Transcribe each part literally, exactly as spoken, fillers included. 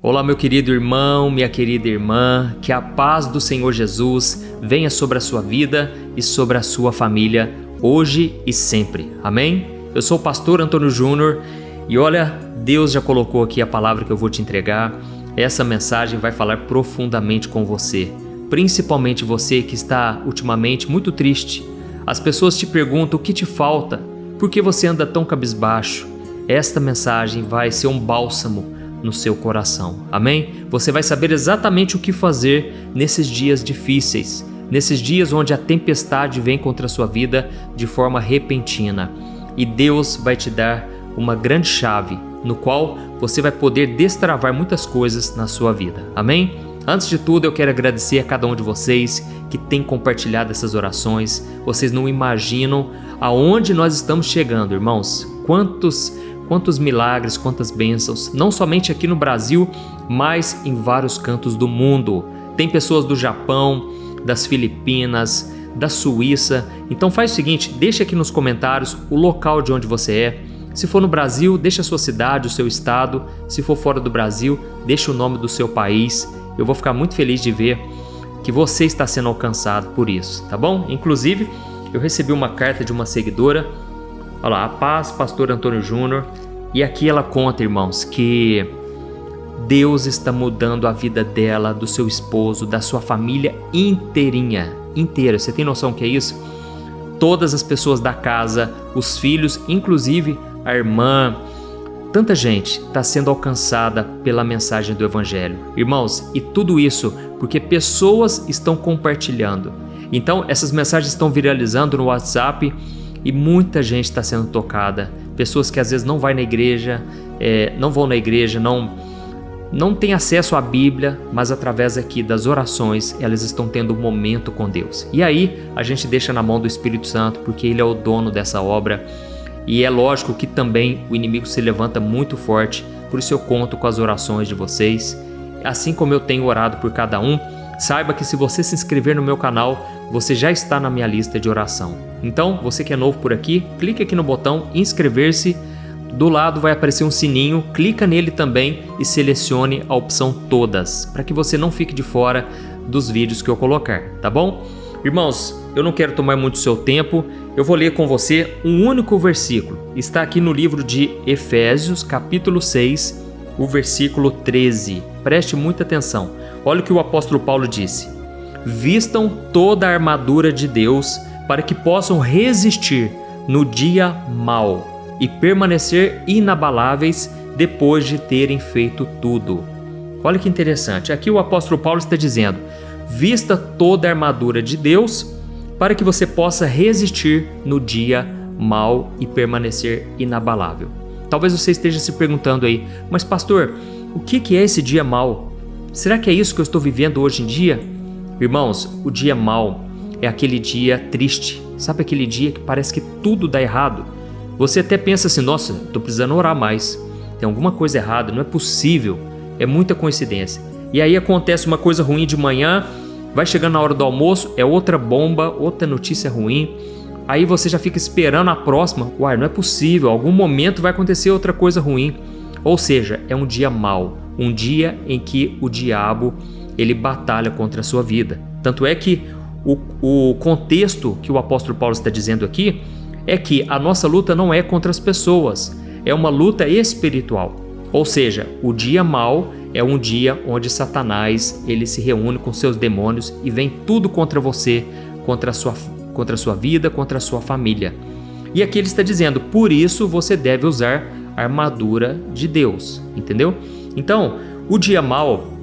Olá meu querido irmão, minha querida irmã, que a paz do Senhor Jesus venha sobre a sua vida e sobre a sua família, hoje e sempre, amém? Eu sou o pastor Antônio Júnior e olha, Deus já colocou aqui a palavra que eu vou te entregar. Essa mensagem vai falar profundamente com você, principalmente você que está ultimamente muito triste. As pessoas te perguntam o que te falta, por que você anda tão cabisbaixo? Esta mensagem vai ser um bálsamo no seu coração, amém? Você vai saber exatamente o que fazer nesses dias difíceis, nesses dias onde a tempestade vem contra a sua vida de forma repentina, e Deus vai te dar uma grande chave no qual você vai poder destravar muitas coisas na sua vida, amém? Antes de tudo, eu quero agradecer a cada um de vocês que tem compartilhado essas orações. Vocês não imaginam aonde nós estamos chegando, irmãos. Quantos Quantos milagres, quantas bênçãos, não somente aqui no Brasil, mas em vários cantos do mundo. Tem pessoas do Japão, das Filipinas, da Suíça. Então faz o seguinte, deixa aqui nos comentários o local de onde você é. Se for no Brasil, deixa a sua cidade, o seu estado. Se for fora do Brasil, deixa o nome do seu país. Eu vou ficar muito feliz de ver que você está sendo alcançado por isso, tá bom? Inclusive, eu recebi uma carta de uma seguidora. Olha lá, a paz, pastor Antônio Júnior. E aqui ela conta, irmãos, que Deus está mudando a vida dela, do seu esposo, da sua família inteirinha, inteira. Você tem noção do que é isso? Todas as pessoas da casa, os filhos, inclusive a irmã, tanta gente está sendo alcançada pela mensagem do Evangelho. Irmãos, e tudo isso porque pessoas estão compartilhando. Então, essas mensagens estão viralizando no WhatsApp. E muita gente está sendo tocada, pessoas que às vezes não vai na igreja, é, não vão na igreja, não, não tem acesso à Bíblia, mas através aqui das orações, elas estão tendo um momento com Deus. E aí a gente deixa na mão do Espírito Santo, porque ele é o dono dessa obra. E é lógico que também o inimigo se levanta muito forte, por isso eu conto com as orações de vocês. Assim como eu tenho orado por cada um, saiba que se você se inscrever no meu canal, você já está na minha lista de oração. Então, você que é novo por aqui, clique aqui no botão inscrever-se. Do lado vai aparecer um sininho, clica nele também e selecione a opção todas, para que você não fique de fora dos vídeos que eu colocar, tá bom? Irmãos, eu não quero tomar muito seu tempo, eu vou ler com você um único versículo. Está aqui no livro de Efésios, capítulo seis, o versículo treze. Preste muita atenção. Olha o que o apóstolo Paulo disse. Vistam toda a armadura de Deus para que possam resistir no dia mau e permanecer inabaláveis depois de terem feito tudo. Olha que interessante, aqui o apóstolo Paulo está dizendo, vista toda a armadura de Deus para que você possa resistir no dia mau e permanecer inabalável. Talvez você esteja se perguntando aí, mas pastor, o que é esse dia mau? Será que é isso que eu estou vivendo hoje em dia? Irmãos, o dia mau é aquele dia triste, sabe aquele dia que parece que tudo dá errado? Você até pensa assim, nossa, estou precisando orar mais, tem alguma coisa errada, não é possível, é muita coincidência. E aí acontece uma coisa ruim de manhã, vai chegando na hora do almoço, é outra bomba, outra notícia ruim, aí você já fica esperando a próxima, uai, não é possível, algum momento vai acontecer outra coisa ruim. Ou seja, é um dia mau, um dia em que o diabo ele batalha contra a sua vida. Tanto é que o, o contexto que o apóstolo Paulo está dizendo aqui é que a nossa luta não é contra as pessoas, é uma luta espiritual. Ou seja, o dia mau é um dia onde Satanás ele se reúne com seus demônios e vem tudo contra você, contra a sua, contra a sua vida, contra a sua família. E aqui ele está dizendo, por isso você deve usar a armadura de Deus, entendeu? Então, o dia mau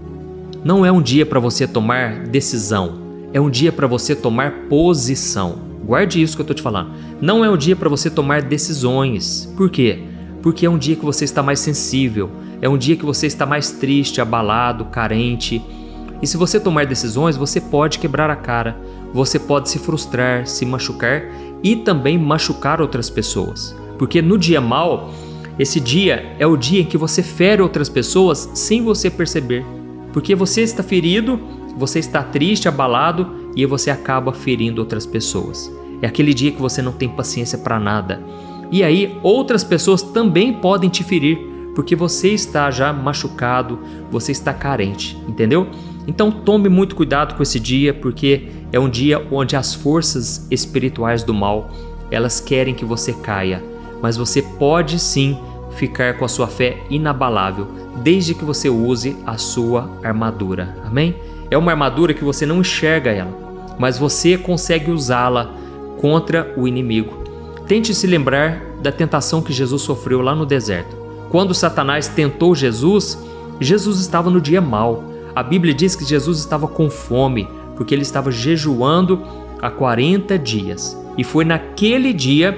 não é um dia para você tomar decisão, é um dia para você tomar posição. Guarde isso que eu estou te falando. Não é um dia para você tomar decisões. Por quê? Porque é um dia que você está mais sensível, é um dia que você está mais triste, abalado, carente. E se você tomar decisões, você pode quebrar a cara, você pode se frustrar, se machucar e também machucar outras pessoas. Porque no dia mau, esse dia é o dia em que você fere outras pessoas sem você perceber. Porque você está ferido, você está triste, abalado e você acaba ferindo outras pessoas. É aquele dia que você não tem paciência para nada. E aí outras pessoas também podem te ferir porque você está já machucado, você está carente, entendeu? Então tome muito cuidado com esse dia, porque é um dia onde as forças espirituais do mal, elas querem que você caia, mas você pode sim ficar com a sua fé inabalável, desde que você use a sua armadura, amém? É uma armadura que você não enxerga ela, mas você consegue usá-la contra o inimigo. Tente se lembrar da tentação que Jesus sofreu lá no deserto. Quando Satanás tentou Jesus, Jesus estava no dia mau. A Bíblia diz que Jesus estava com fome, porque ele estava jejuando há quarenta dias. E foi naquele dia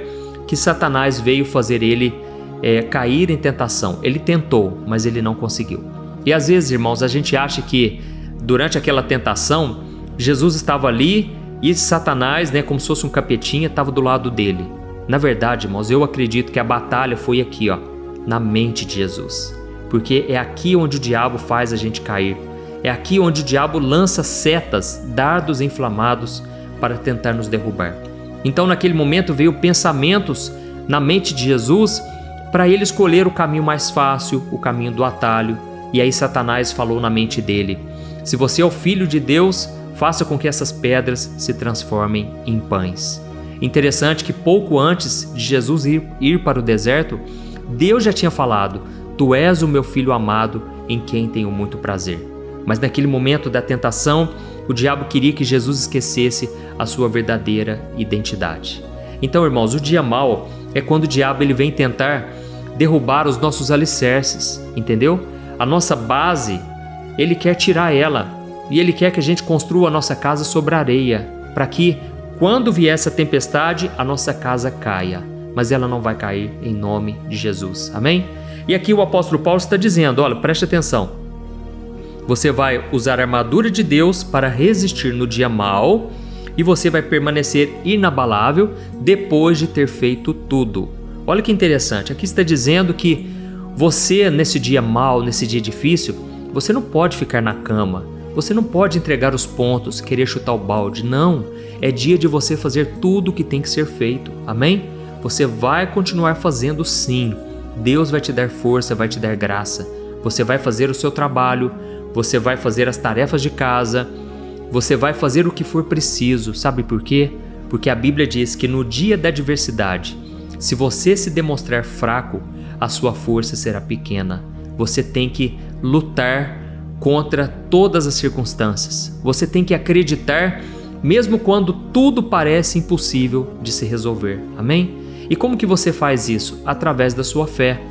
que Satanás veio fazer ele é, cair em tentação. Ele tentou, mas ele não conseguiu. E às vezes, irmãos, a gente acha que durante aquela tentação, Jesus estava ali e Satanás, né, como se fosse um capetinha, estava do lado dele. Na verdade, irmãos, eu acredito que a batalha foi aqui, ó, na mente de Jesus. Porque é aqui onde o diabo faz a gente cair. É aqui onde o diabo lança setas, dardos inflamados para tentar nos derrubar. Então, naquele momento, veio pensamentos na mente de Jesus para ele escolher o caminho mais fácil, o caminho do atalho. E aí Satanás falou na mente dele: se você é o filho de Deus, faça com que essas pedras se transformem em pães. Interessante que pouco antes de Jesus ir, ir para o deserto, Deus já tinha falado: tu és o meu filho amado, em quem tenho muito prazer. Mas naquele momento da tentação, o diabo queria que Jesus esquecesse a sua verdadeira identidade. Então, irmãos, o dia mau é quando o diabo ele vem tentar derrubar os nossos alicerces, entendeu? A nossa base, ele quer tirar ela, e ele quer que a gente construa a nossa casa sobre areia, para que quando vier essa tempestade, a nossa casa caia, mas ela não vai cair em nome de Jesus, amém? E aqui o apóstolo Paulo está dizendo, olha, preste atenção, você vai usar a armadura de Deus para resistir no dia mau, e você vai permanecer inabalável depois de ter feito tudo. Olha que interessante, aqui está dizendo que você nesse dia mau, nesse dia difícil, você não pode ficar na cama, você não pode entregar os pontos, querer chutar o balde, não, é dia de você fazer tudo o que tem que ser feito, amém? Você vai continuar fazendo sim, Deus vai te dar força, vai te dar graça, você vai fazer o seu trabalho, você vai fazer as tarefas de casa, você vai fazer o que for preciso, sabe por quê? Porque a Bíblia diz que no dia da adversidade, se você se demonstrar fraco, a sua força será pequena, você tem que lutar contra todas as circunstâncias, você tem que acreditar mesmo quando tudo parece impossível de se resolver, amém? E como que você faz isso? Através da sua fé.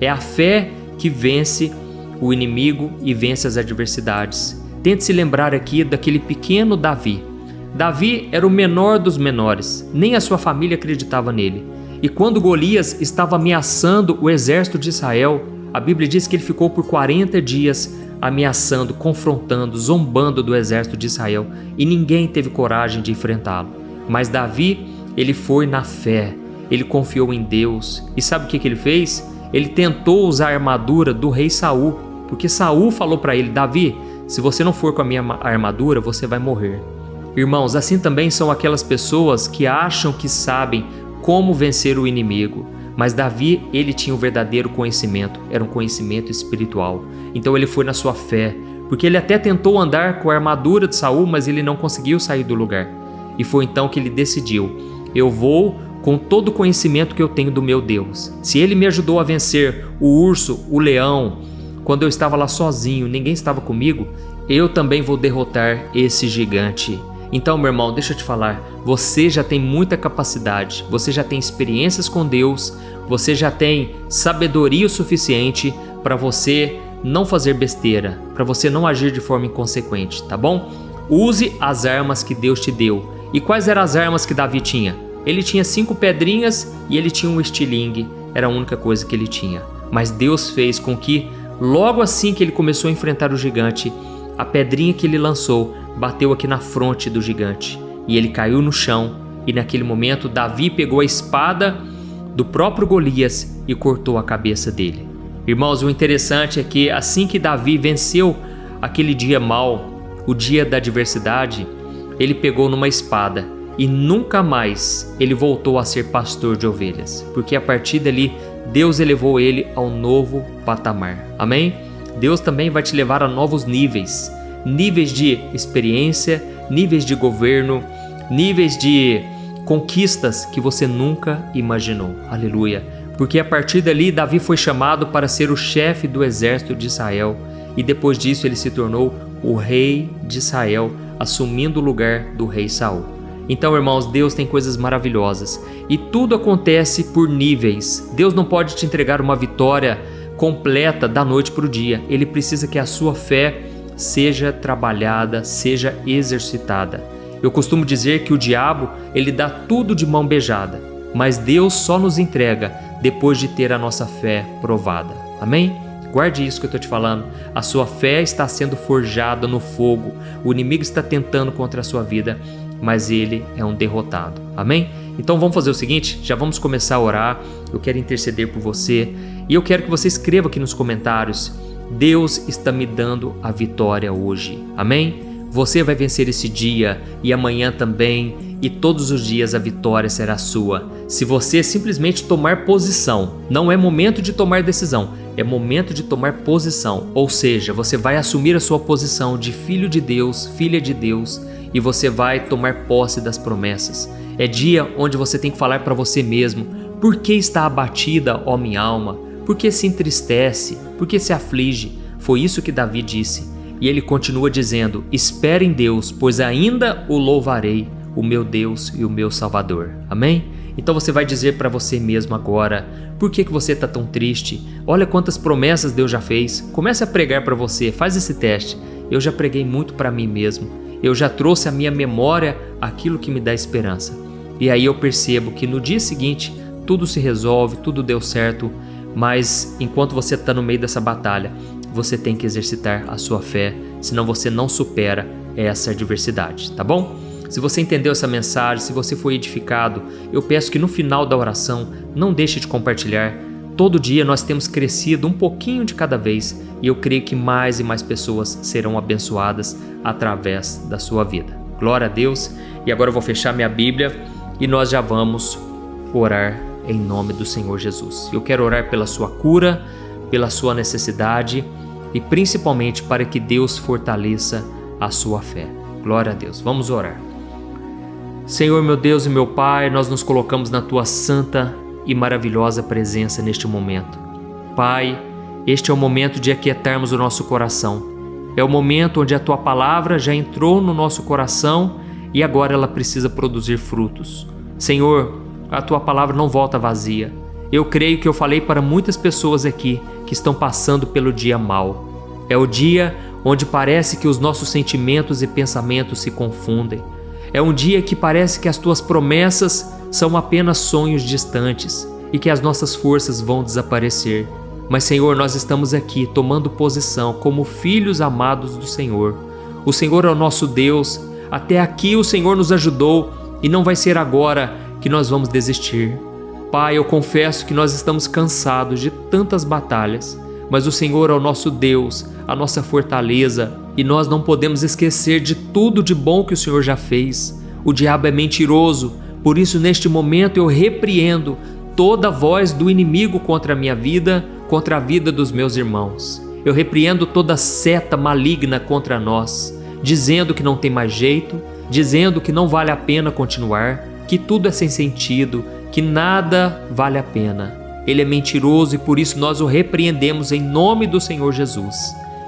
É a fé que vence o inimigo e vence as adversidades. Tente se lembrar aqui daquele pequeno Davi. Davi era o menor dos menores, nem a sua família acreditava nele. E quando Golias estava ameaçando o exército de Israel, a Bíblia diz que ele ficou por quarenta dias ameaçando, confrontando, zombando do exército de Israel, e ninguém teve coragem de enfrentá-lo. Mas Davi, ele foi na fé. Ele confiou em Deus. E sabe o que, que ele fez? Ele tentou usar a armadura do rei Saul, porque Saul falou para ele: Davi, se você não for com a minha armadura, você vai morrer. Irmãos, assim também são aquelas pessoas que acham que sabem como vencer o inimigo. Mas Davi, ele tinha um verdadeiro conhecimento, era um conhecimento espiritual. Então ele foi na sua fé, porque ele até tentou andar com a armadura de Saul, mas ele não conseguiu sair do lugar. E foi então que ele decidiu: eu vou com todo o conhecimento que eu tenho do meu Deus. Se ele me ajudou a vencer o urso, o leão, quando eu estava lá sozinho, ninguém estava comigo, eu também vou derrotar esse gigante. Então, meu irmão, deixa eu te falar, você já tem muita capacidade, você já tem experiências com Deus, você já tem sabedoria o suficiente para você não fazer besteira, para você não agir de forma inconsequente, tá bom? Use as armas que Deus te deu. E quais eram as armas que Davi tinha? Ele tinha cinco pedrinhas e ele tinha um estilingue, era a única coisa que ele tinha. Mas Deus fez com que, logo assim que ele começou a enfrentar o gigante, a pedrinha que ele lançou bateu aqui na fronte do gigante e ele caiu no chão. E naquele momento Davi pegou a espada do próprio Golias e cortou a cabeça dele. Irmãos, o interessante é que assim que Davi venceu aquele dia mau, o dia da adversidade, ele pegou numa espada. E nunca mais ele voltou a ser pastor de ovelhas, porque a partir dali Deus elevou ele ao novo patamar. Amém? Deus também vai te levar a novos níveis. Níveis de experiência, níveis de governo, níveis de conquistas que você nunca imaginou. Aleluia! Porque a partir dali, Davi foi chamado para ser o chefe do exército de Israel. E depois disso ele se tornou o rei de Israel, assumindo o lugar do rei Saul. Então, irmãos, Deus tem coisas maravilhosas e tudo acontece por níveis. Deus não pode te entregar uma vitória completa da noite para o dia. Ele precisa que a sua fé seja trabalhada, seja exercitada. Eu costumo dizer que o diabo, ele dá tudo de mão beijada, mas Deus só nos entrega depois de ter a nossa fé provada. Amém? Guarde isso que eu estou te falando. A sua fé está sendo forjada no fogo. O inimigo está tentando contra a sua vida, mas ele é um derrotado. Amém? Então vamos fazer o seguinte, já vamos começar a orar. Eu quero interceder por você e eu quero que você escreva aqui nos comentários: Deus está me dando a vitória hoje. Amém? Você vai vencer esse dia e amanhã também, e todos os dias a vitória será sua. Se você simplesmente tomar posição, não é momento de tomar decisão, é momento de tomar posição. Ou seja, você vai assumir a sua posição de filho de Deus, filha de Deus, e você vai tomar posse das promessas. É dia onde você tem que falar para você mesmo: por que está abatida, ó minha alma? Por que se entristece? Por que se aflige? Foi isso que Davi disse. E ele continua dizendo: espere em Deus, pois ainda o louvarei, o meu Deus e o meu Salvador. Amém? Então você vai dizer para você mesmo agora: por que, que você está tão triste? Olha quantas promessas Deus já fez. Comece a pregar para você, faz esse teste. Eu já preguei muito para mim mesmo. Eu já trouxe à minha memória aquilo que me dá esperança. E aí eu percebo que no dia seguinte tudo se resolve, tudo deu certo. Mas enquanto você está no meio dessa batalha, você tem que exercitar a sua fé, senão você não supera essa adversidade, tá bom? Se você entendeu essa mensagem, se você foi edificado, eu peço que no final da oração não deixe de compartilhar. Todo dia nós temos crescido um pouquinho de cada vez e eu creio que mais e mais pessoas serão abençoadas através da sua vida. Glória a Deus! E agora eu vou fechar minha Bíblia e nós já vamos orar em nome do Senhor Jesus. Eu quero orar pela sua cura, pela sua necessidade e principalmente para que Deus fortaleça a sua fé. Glória a Deus. Vamos orar. Senhor, meu Deus e meu Pai, nós nos colocamos na Tua santa e maravilhosa presença neste momento. Pai, este é o momento de aquietarmos o nosso coração. É o momento onde a Tua palavra já entrou no nosso coração e agora ela precisa produzir frutos. Senhor, a Tua palavra não volta vazia. Eu creio que eu falei para muitas pessoas aqui que estão passando pelo dia mau. É o dia onde parece que os nossos sentimentos e pensamentos se confundem. É um dia que parece que as tuas promessas são apenas sonhos distantes e que as nossas forças vão desaparecer. Mas, Senhor, nós estamos aqui tomando posição como filhos amados do Senhor. O Senhor é o nosso Deus. Até aqui o Senhor nos ajudou e não vai ser agora que nós vamos desistir. Pai, eu confesso que nós estamos cansados de tantas batalhas, mas o Senhor é o nosso Deus, a nossa fortaleza, e nós não podemos esquecer de tudo de bom que o Senhor já fez. O diabo é mentiroso, por isso neste momento eu repreendo toda a voz do inimigo contra a minha vida, contra a vida dos meus irmãos. Eu repreendo toda seta maligna contra nós, dizendo que não tem mais jeito, dizendo que não vale a pena continuar, que tudo é sem sentido, que nada vale a pena. Ele é mentiroso e por isso nós o repreendemos em nome do Senhor Jesus.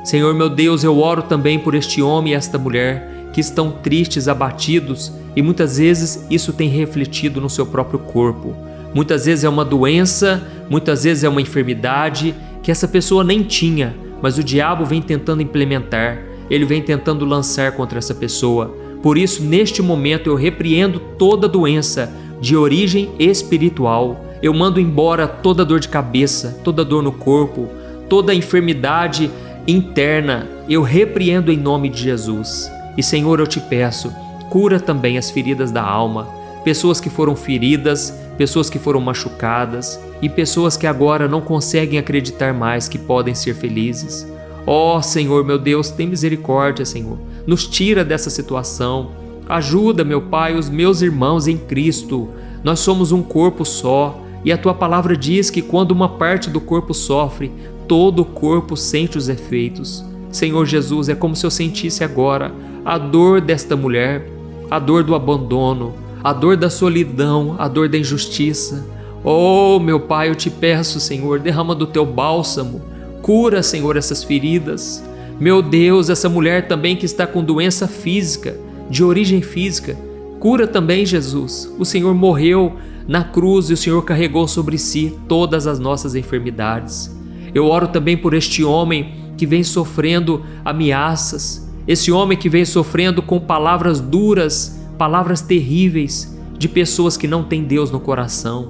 Senhor meu Deus, eu oro também por este homem e esta mulher que estão tristes, abatidos, e muitas vezes isso tem refletido no seu próprio corpo. Muitas vezes é uma doença, muitas vezes é uma enfermidade que essa pessoa nem tinha, mas o diabo vem tentando implementar, ele vem tentando lançar contra essa pessoa. Por isso, neste momento, eu repreendo toda doença de origem espiritual. Eu mando embora toda dor de cabeça, toda dor no corpo, toda enfermidade interna. Eu repreendo em nome de Jesus. E Senhor, eu te peço, cura também as feridas da alma, pessoas que foram feridas, pessoas que foram machucadas e pessoas que agora não conseguem acreditar mais que podem ser felizes. Ó Senhor, meu Deus, tem misericórdia, Senhor. Nos tira dessa situação. Ajuda, meu Pai, os meus irmãos em Cristo. Nós somos um corpo só E a tua palavra diz que quando uma parte do corpo sofre, todo o corpo sente os efeitos. Senhor Jesus, é como se eu sentisse agora a dor desta mulher, a dor do abandono, a dor da solidão, a dor da injustiça. Oh, meu Pai, eu te peço, Senhor, derrama do teu bálsamo, cura, Senhor, essas feridas. Meu Deus, essa mulher também que está com doença física, de origem física, cura também, Jesus. O Senhor morreu na cruz e o Senhor carregou sobre si todas as nossas enfermidades. Eu oro também por este homem que vem sofrendo ameaças, esse homem que vem sofrendo com palavras duras, palavras terríveis, de pessoas que não têm Deus no coração.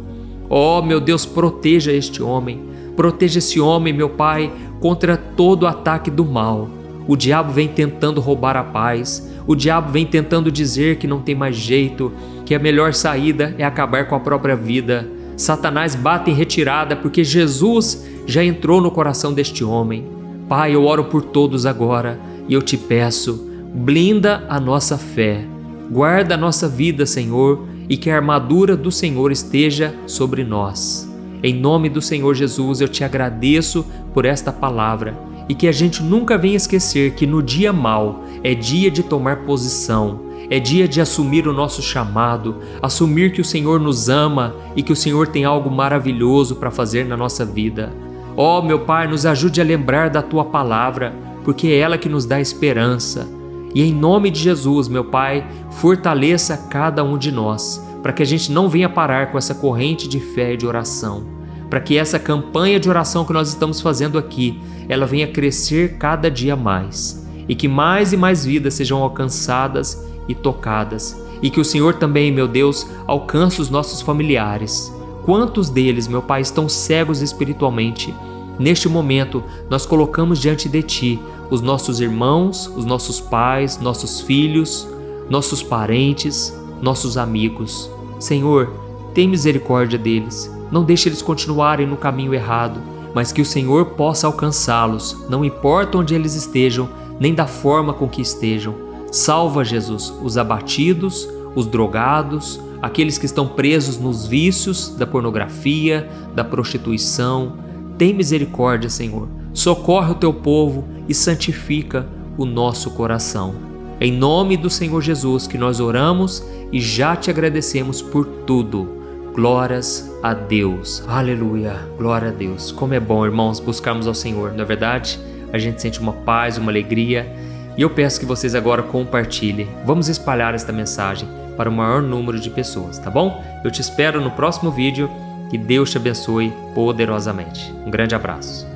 Oh, meu Deus, proteja este homem, proteja esse homem, meu Pai, contra todo ataque do mal. O diabo vem tentando roubar a paz, o diabo vem tentando dizer que não tem mais jeito, que a melhor saída é acabar com a própria vida. Satanás bate em retirada porque Jesus já entrou no coração deste homem. Pai, eu oro por todos agora e eu te peço, blinda a nossa fé, guarda a nossa vida, Senhor, e que a armadura do Senhor esteja sobre nós. Em nome do Senhor Jesus, eu te agradeço por esta palavra e que a gente nunca venha esquecer que no dia mau é dia de tomar posição, é dia de assumir o nosso chamado, assumir que o Senhor nos ama e que o Senhor tem algo maravilhoso para fazer na nossa vida. Ó, meu Pai, nos ajude a lembrar da Tua palavra, porque é ela que nos dá esperança. E em nome de Jesus, meu Pai, fortaleça cada um de nós, para que a gente não venha parar com essa corrente de fé e de oração, para que essa campanha de oração que nós estamos fazendo aqui, ela venha crescer cada dia mais, e que mais e mais vidas sejam alcançadas e tocadas, e que o Senhor também, meu Deus, alcance os nossos familiares. Quantos deles, meu Pai, estão cegos espiritualmente? Neste momento, nós colocamos diante de Ti os nossos irmãos, os nossos pais, nossos filhos, nossos parentes, nossos amigos. Senhor, tem misericórdia deles, não deixe eles continuarem no caminho errado, mas que o Senhor possa alcançá-los, não importa onde eles estejam, nem da forma com que estejam. Salva, Jesus, os abatidos, os drogados, aqueles que estão presos nos vícios da pornografia, da prostituição. Tem misericórdia, Senhor, socorre o teu povo e santifica o nosso coração. Em nome do Senhor Jesus que nós oramos e já te agradecemos por tudo. Glórias a Deus. Aleluia, glória a Deus. Como é bom, irmãos, buscarmos ao Senhor. Na verdade, a gente sente uma paz, uma alegria. E eu peço que vocês agora compartilhem. Vamos espalhar esta mensagem para o maior número de pessoas, tá bom? Eu te espero no próximo vídeo. Que Deus te abençoe poderosamente. Um grande abraço.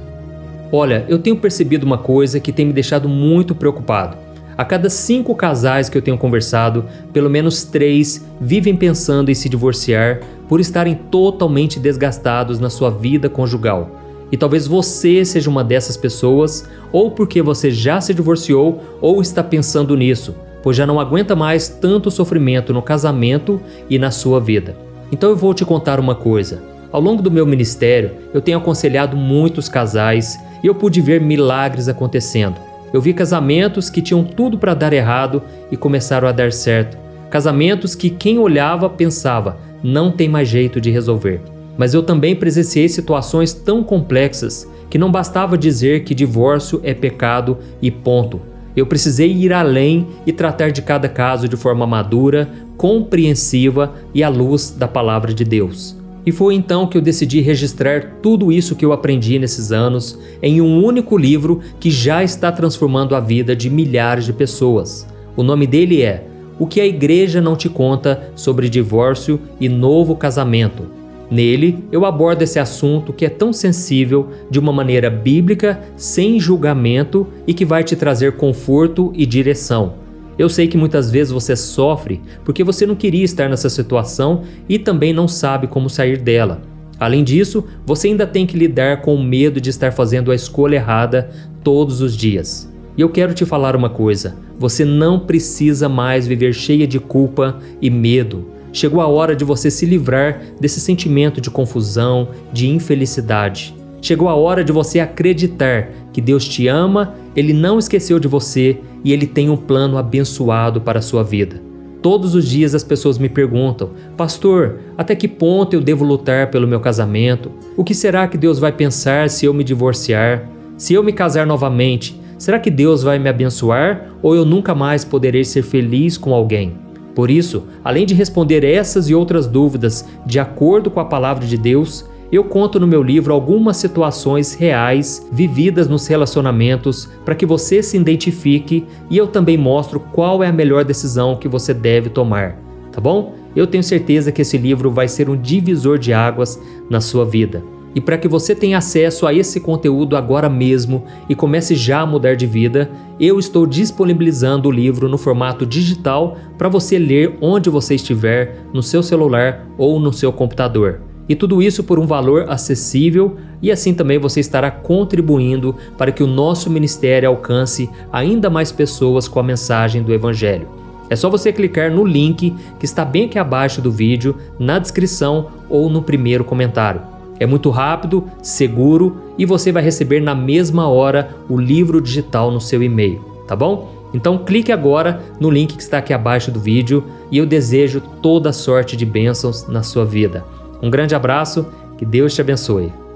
Olha, eu tenho percebido uma coisa que tem me deixado muito preocupado. A cada cinco casais que eu tenho conversado, pelo menos três vivem pensando em se divorciar por estarem totalmente desgastados na sua vida conjugal. E talvez você seja uma dessas pessoas, ou porque você já se divorciou ou está pensando nisso, pois já não aguenta mais tanto sofrimento no casamento e na sua vida. Então eu vou te contar uma coisa. Ao longo do meu ministério, eu tenho aconselhado muitos casais e eu pude ver milagres acontecendo. Eu vi casamentos que tinham tudo para dar errado e começaram a dar certo. Casamentos que quem olhava pensava, não tem mais jeito de resolver. Mas eu também presenciei situações tão complexas que não bastava dizer que divórcio é pecado e ponto. Eu precisei ir além e tratar de cada caso de forma madura, compreensiva e à luz da palavra de Deus. E foi então que eu decidi registrar tudo isso que eu aprendi nesses anos em um único livro que já está transformando a vida de milhares de pessoas. O nome dele é O que a Igreja não te conta sobre divórcio e novo casamento. Nele, eu abordo esse assunto que é tão sensível de uma maneira bíblica, sem julgamento e que vai te trazer conforto e direção. Eu sei que muitas vezes você sofre porque você não queria estar nessa situação e também não sabe como sair dela. Além disso, você ainda tem que lidar com o medo de estar fazendo a escolha errada todos os dias. E eu quero te falar uma coisa, você não precisa mais viver cheia de culpa e medo. Chegou a hora de você se livrar desse sentimento de confusão, de infelicidade. Chegou a hora de você acreditar que Deus te ama, Ele não esqueceu de você e Ele tem um plano abençoado para a sua vida. Todos os dias as pessoas me perguntam: pastor, até que ponto eu devo lutar pelo meu casamento? O que será que Deus vai pensar se eu me divorciar? Se eu me casar novamente, será que Deus vai me abençoar ou eu nunca mais poderei ser feliz com alguém? Por isso, além de responder essas e outras dúvidas de acordo com a palavra de Deus, eu conto no meu livro algumas situações reais vividas nos relacionamentos para que você se identifique, e eu também mostro qual é a melhor decisão que você deve tomar, tá bom? Eu tenho certeza que esse livro vai ser um divisor de águas na sua vida. E para que você tenha acesso a esse conteúdo agora mesmo e comece já a mudar de vida, eu estou disponibilizando o livro no formato digital para você ler onde você estiver, no seu celular ou no seu computador. E tudo isso por um valor acessível, e assim também você estará contribuindo para que o nosso ministério alcance ainda mais pessoas com a mensagem do Evangelho. É só você clicar no link que está bem aqui abaixo do vídeo, na descrição ou no primeiro comentário. É muito rápido, seguro, e você vai receber na mesma hora o livro digital no seu e-mail, tá bom? Então clique agora no link que está aqui abaixo do vídeo, e eu desejo toda sorte de bênçãos na sua vida. Um grande abraço, que Deus te abençoe.